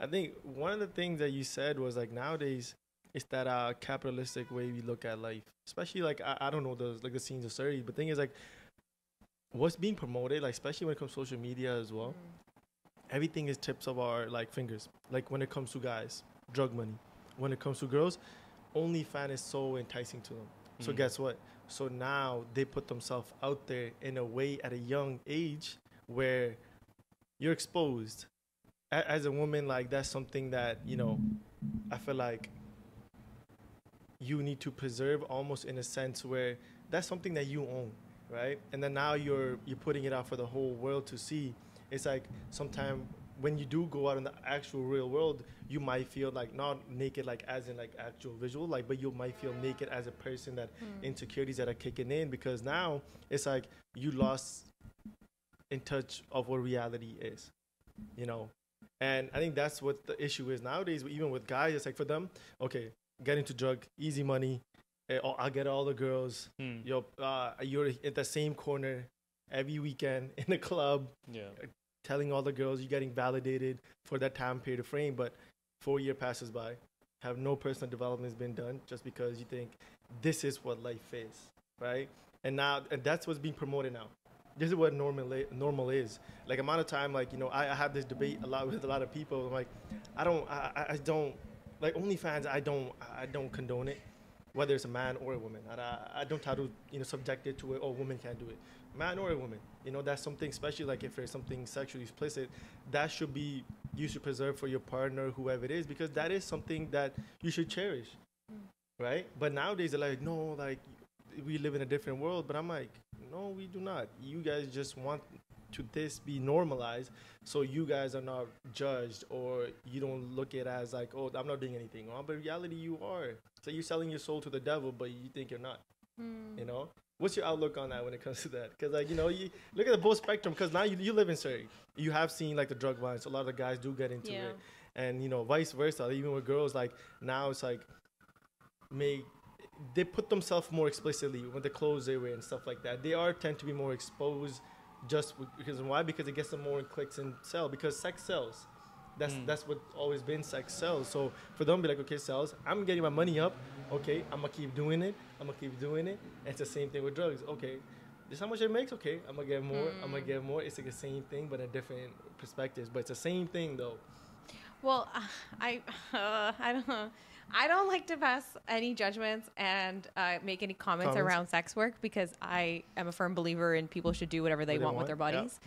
I think one of the things that you said was like nowadays it's that capitalistic way we look at life, especially like I don't know those like the scenes of society, but thing is like what's being promoted, like especially when it comes to social media as well. Everything is tips of our like fingers. Like when it comes to guys, drug money. When it comes to girls, OnlyFans is so enticing to them. So guess what? So now they put themselves out there in a way at a young age where you're exposed. As a woman, like that's something that, you know, I feel like you need to preserve almost in a sense where that's something that you own, right? And then now you're putting it out for the whole world to see. It's like sometimes when you do go out in the actual real world, you might feel like not naked, like as in like actual visual, like, but you might feel naked as a person, that insecurities that are kicking in, because now it's like you lost in touch of what reality is, you know? And I think that's what the issue is nowadays, even with guys. It's like for them, okay, get into drug, easy money. Oh, I'll get all the girls. You're at the same corner every weekend in a club. Yeah. Telling all the girls you're getting validated for that time period of frame, but 4 years passes by, have no personal development has been done just because you think this is what life is, right? And now, and that's what's being promoted now. This is what normal is. Like amount of time, like, you know, I have this debate a lot with a lot of people. I'm like, I don't like OnlyFans. I don't condone it, whether it's a man or a woman. I don't try to, you know, subject it to it. Oh, women can't do it. Man or a woman, you know, that's something, especially like if there's something sexually explicit, that should be, you should preserve for your partner, whoever it is, because that is something that you should cherish, right? But nowadays they're like, no, like we live in a different world, but I'm like, no, we do not. You guys just want to this be normalized, so you guys are not judged, or you don't look at it as like, oh, I'm not doing anything, but in reality you are. So you're selling your soul to the devil, but you think you're not, you know? What's your outlook on that when it comes to that? Because, like, you know, you look at the whole spectrum, because now you live in Surrey. You have seen, like, the drug violence. A lot of the guys do get into it. And, you know, vice versa. Even with girls, like, now it's like they put themselves more explicitly with the clothes they wear and stuff like that. They tend to be more exposed just because. Why? Because it gets them more clicks and sell. Because sex sells. That's what always been, sex sells. So for them to be like, okay, sells, I'm getting my money up. Okay, I'm going to keep doing it. I'm going to keep doing it. And it's the same thing with drugs. Okay, this is how much it makes. Okay, I'm going to get more. I'm going to get more. It's like the same thing, but at different perspectives. But it's the same thing, though. Well, I don't know. I don't like to pass any judgments and make any comments around sex work, because I am a firm believer in people should do whatever they want with their bodies.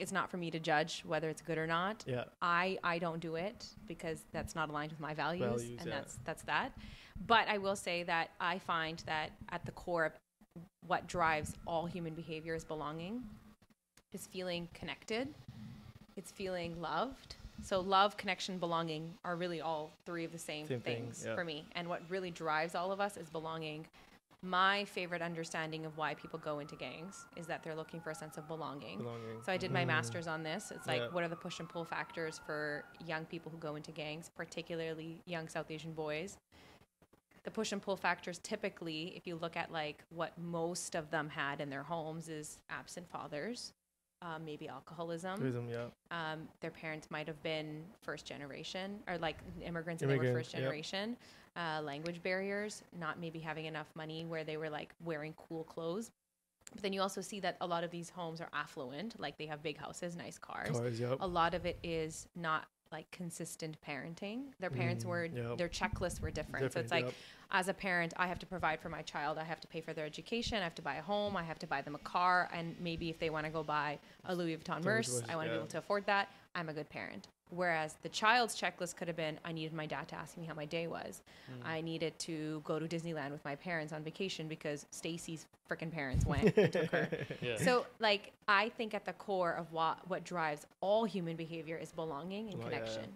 It's not for me to judge whether it's good or not. I don't do it because that's not aligned with my values and that's that. But I will say that I find that at the core of what drives all human behavior is belonging, is feeling connected, it's feeling loved. So love, connection, belonging are really all three of the same things for me. And what really drives all of us is belonging. My favorite understanding of why people go into gangs is that they're looking for a sense of belonging. So I did my master's on this. It's like, what are the push and pull factors for young people who go into gangs, particularly young South Asian boys? The push and pull factors, typically, if you look at like what most of them had in their homes, is absent fathers. Maybe alcoholism. Their parents might have been first generation, or like immigrants and they were first generation. Language barriers, not maybe having enough money where they were like wearing cool clothes. But then you also see that a lot of these homes are affluent, like they have big houses, nice cars. A lot of it is not like consistent parenting. Their parents were, their checklists were different. So it's like, as a parent, I have to provide for my child. I have to pay for their education. I have to buy a home. I have to buy them a car. And maybe if they want to go buy a Louis Vuitton purse, I want to be able to afford that. I'm a good parent. Whereas the child's checklist could have been, I needed my dad to ask me how my day was. I needed to go to Disneyland with my parents on vacation because Stacy's freaking parents went and took her. So like, I think at the core of what drives all human behavior is belonging and connection.